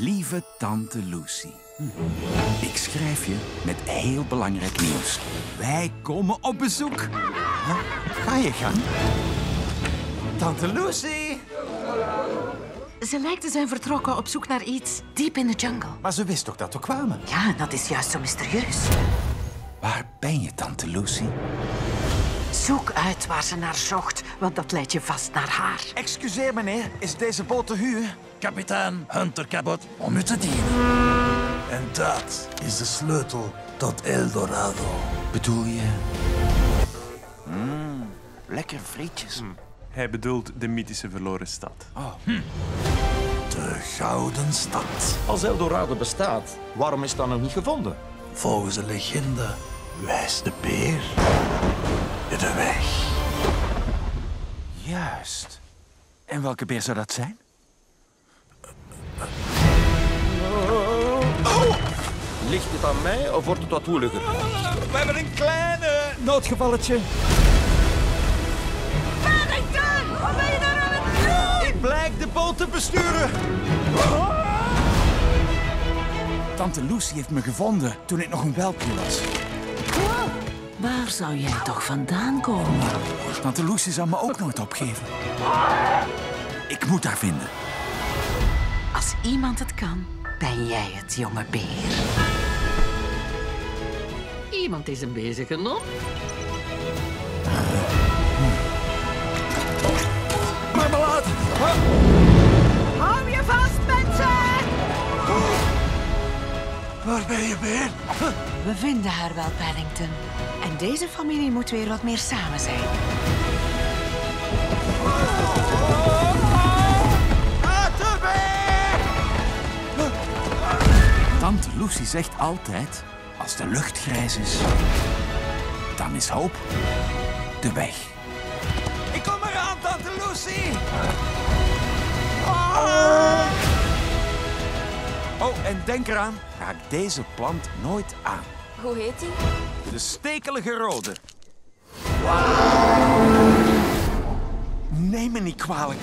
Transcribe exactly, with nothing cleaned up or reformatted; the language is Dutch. lieve tante Lucy. Ik schrijf je met heel belangrijk nieuws. Wij komen op bezoek. Huh? Ga je gang. Tante Lucy! Ze lijkt te zijn vertrokken op zoek naar iets diep in de jungle. Maar ze wist toch dat we kwamen? Ja, dat is juist zo mysterieus. Waar ben je, tante Lucy? Zoek uit waar ze naar zocht, want dat leidt je vast naar haar. Excuseer, meneer. Is deze boot te huur? Kapitaan Hunter Cabot, om u te dienen. En dat is de sleutel tot Eldorado. Bedoel je? Mm, lekker frietjes. Mm. Hij bedoelt de mythische verloren stad. Oh. Hm. De Gouden Stad. Als Eldorado bestaat, waarom is dat nog niet gevonden? Volgens de legende wijst de beer de weg. Juist. En welke beer zou dat zijn? Oh! Ligt het aan mij of wordt het wat moeilijker? Ah, we hebben een kleine noodgevalletje. Paddington! Wat ben je daar aan het doen? Ik blijk de boot te besturen. Oh! Tante Lucy heeft me gevonden toen ik nog een welpje was. Oh! Waar zou jij toch vandaan komen? Tante Lucy zou me ook nooit opgeven. Ik moet haar vinden. Als iemand het kan, ben jij het, jonge beer. Iemand is een bezige non. Maar laat! Hou je vast, mensen! Waar ben je, beer? We vinden haar wel, Paddington. En deze familie moet weer wat meer samen zijn. Tante Lucy zegt altijd, als de lucht grijs is, dan is hoop de weg. Ik kom eraan, tante Lucy! Oh, oh en denk eraan, raak deze plant nooit aan. Hoe heet die? De stekelige rode. Wow. Neem me niet kwalijk.